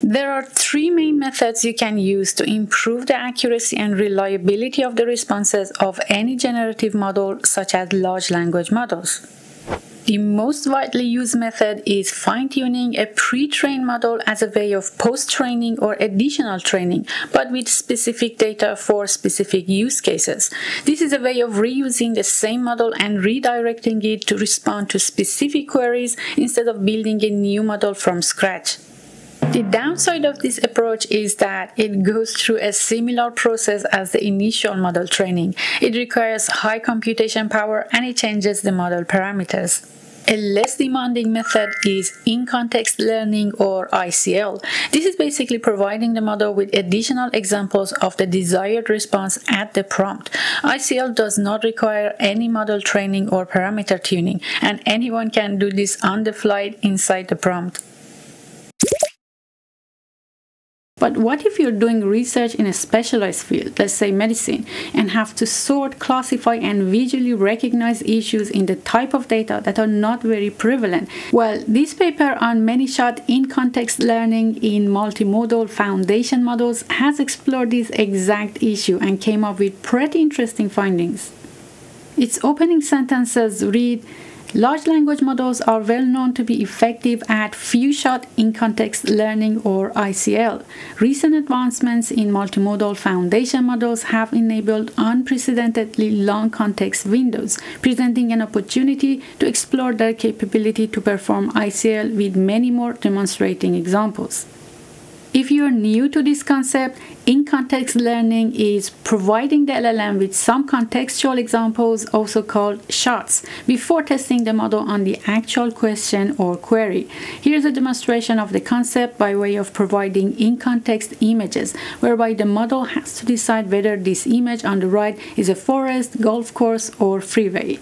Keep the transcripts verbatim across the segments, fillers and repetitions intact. There are three main methods you can use to improve the accuracy and reliability of the responses of any generative model, such as large language models. The most widely used method is fine-tuning a pre-trained model as a way of post-training or additional training, but with specific data for specific use cases. This is a way of reusing the same model and redirecting it to respond to specific queries instead of building a new model from scratch. The downside of this approach is that it goes through a similar process as the initial model training. It requires high computation power and it changes the model parameters. A less demanding method is in-context learning, or I C L. This is basically providing the model with additional examples of the desired response at the prompt. I C L does not require any model training or parameter tuning, and anyone can do this on the fly inside the prompt. But what if you're doing research in a specialized field, let's say medicine, and have to sort, classify, and visually recognize issues in the type of data that are not very prevalent? Well, this paper on many-shot in-context learning in multimodal foundation models has explored this exact issue and came up with pretty interesting findings. Its opening sentences read, "Large language models are well known to be effective at few-shot in-context learning, or I C L. Recent advancements in multimodal foundation models have enabled unprecedentedly long context windows, presenting an opportunity to explore their capability to perform I C L with many more demonstrating examples." If you're new to this concept, in-context learning is providing the L L M with some contextual examples, also called shots, before testing the model on the actual question or query. Here's a demonstration of the concept by way of providing in-context images, whereby the model has to decide whether this image on the right is a forest, golf course, or freeway.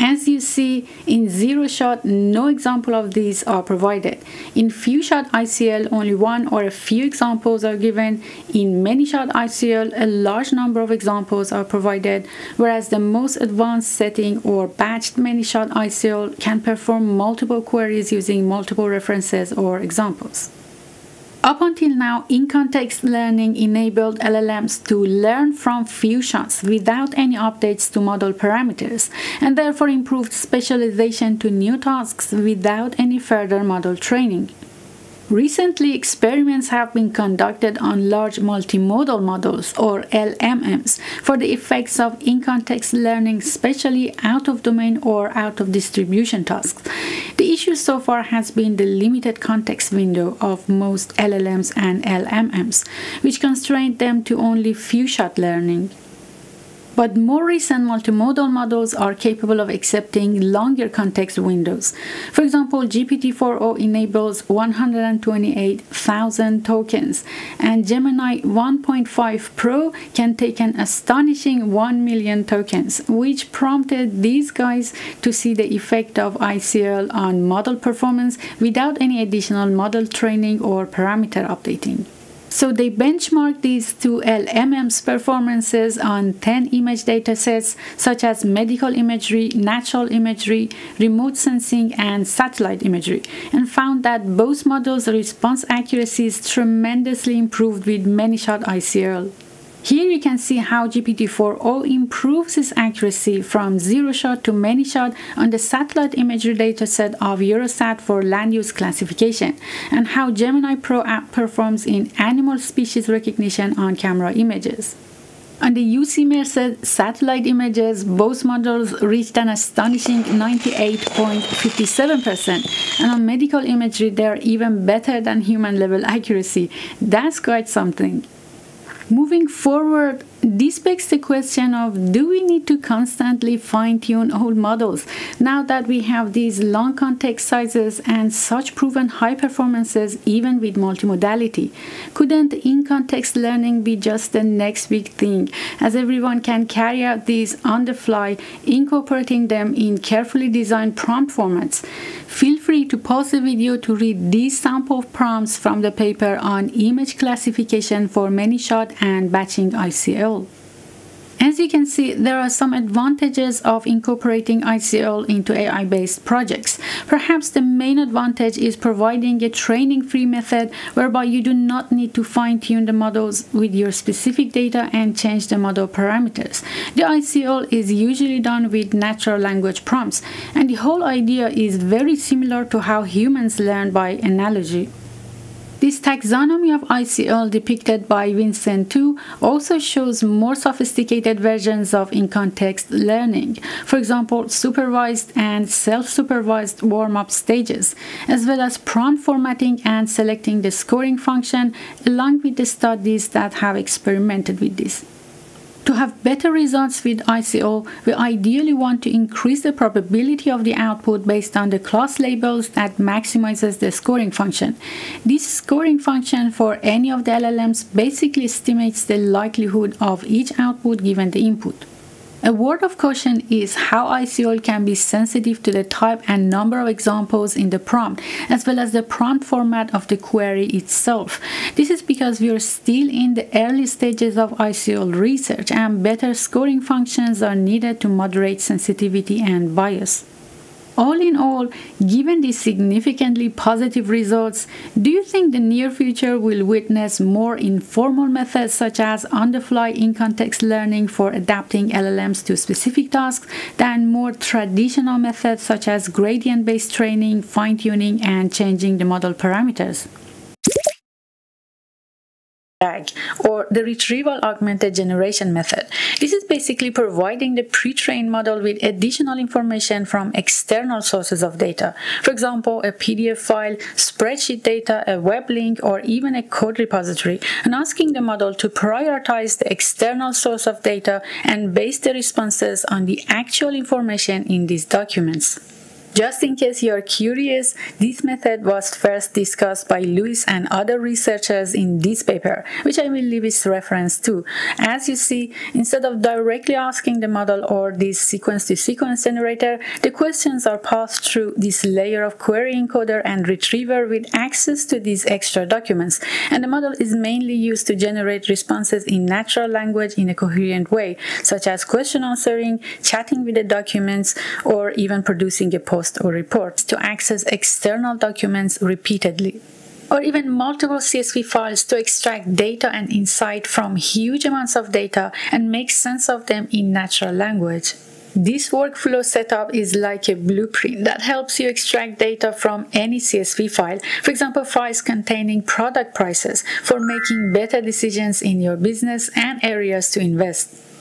As you see, in zero shot, no example of these are provided. In few shot I C L, only one or a few examples are given. In many shot I C L, a large number of examples are provided, whereas the most advanced setting, or batched many shot I C L, can perform multiple queries using multiple references or examples. Up until now, in-context learning enabled L L Ms to learn from few shots without any updates to model parameters, and therefore improved specialization to new tasks without any further model training. Recently, experiments have been conducted on large multimodal models, or L M Ms, for the effects of in-context learning, especially out-of-domain or out-of-distribution tasks. The issue so far has been the limited context window of most L L Ms and L M Ms, which constrained them to only few-shot learning. But more recent multimodal models are capable of accepting longer context windows. For example, G P T four o enables one hundred twenty-eight thousand tokens, and Gemini one point five Pro can take an astonishing one million tokens, which prompted these guys to see the effect of I C L on model performance without any additional model training or parameter updating. So they benchmarked these two L L Ms' performances on ten image datasets, such as medical imagery, natural imagery, remote sensing, and satellite imagery, and found that both models' response accuracy is tremendously improved with many-shot I C L. Here you can see how G P T four o improves its accuracy from zero-shot to many-shot on the satellite imagery dataset of Eurosat for land use classification, and how Gemini Pro outperforms in animal species recognition on camera images. On the U C Merced satellite images, both models reached an astonishing ninety-eight point five seven percent, and on medical imagery they are even better than human-level accuracy. That's quite something. Moving forward, this begs the question of, do we need to constantly fine-tune old models now that we have these long context sizes and such proven high performances even with multimodality? Couldn't in-context learning be just the next big thing, as everyone can carry out these on the fly, incorporating them in carefully designed prompt formats? Feel free to pause the video to read these sample prompts from the paper on image classification for many-shot and batching I C L. As you can see, there are some advantages of incorporating I C L into A I-based projects. Perhaps the main advantage is providing a training-free method whereby you do not need to fine-tune the models with your specific data and change the model parameters. The I C L is usually done with natural language prompts, and the whole idea is very similar to how humans learn by analogy. This taxonomy of I C L depicted by Vincent the second also shows more sophisticated versions of in-context learning, for example, supervised and self-supervised warm-up stages, as well as prompt formatting and selecting the scoring function, along with the studies that have experimented with this. To have better results with I C L, we ideally want to increase the probability of the output based on the class labels that maximizes the scoring function. This scoring function for any of the L L Ms basically estimates the likelihood of each output given the input. A word of caution is how I C L can be sensitive to the type and number of examples in the prompt, as well as the prompt format of the query itself. This is because we are still in the early stages of I C L research, and better scoring functions are needed to moderate sensitivity and bias. All in all, given these significantly positive results, do you think the near future will witness more informal methods such as on-the-fly in-context learning for adapting L L Ms to specific tasks than more traditional methods such as gradient-based training, fine-tuning, and changing the model parameters? RAG, or the retrieval augmented generation method. This is basically providing the pre-trained model with additional information from external sources of data. For example, a P D F file, spreadsheet data, a web link, or even a code repository, and asking the model to prioritize the external source of data and base the responses on the actual information in these documents. Just in case you're curious, this method was first discussed by Lewis and other researchers in this paper, which I will leave its reference to. As you see, instead of directly asking the model or this sequence-to-sequence generator, the questions are passed through this layer of query encoder and retriever with access to these extra documents, and the model is mainly used to generate responses in natural language in a coherent way, such as question answering, chatting with the documents, or even producing a post or reports to access external documents repeatedly, or even multiple C S V files to extract data and insight from huge amounts of data and make sense of them in natural language. This workflow setup is like a blueprint that helps you extract data from any C S V file, for example, files containing product prices, for making better decisions in your business and areas to invest.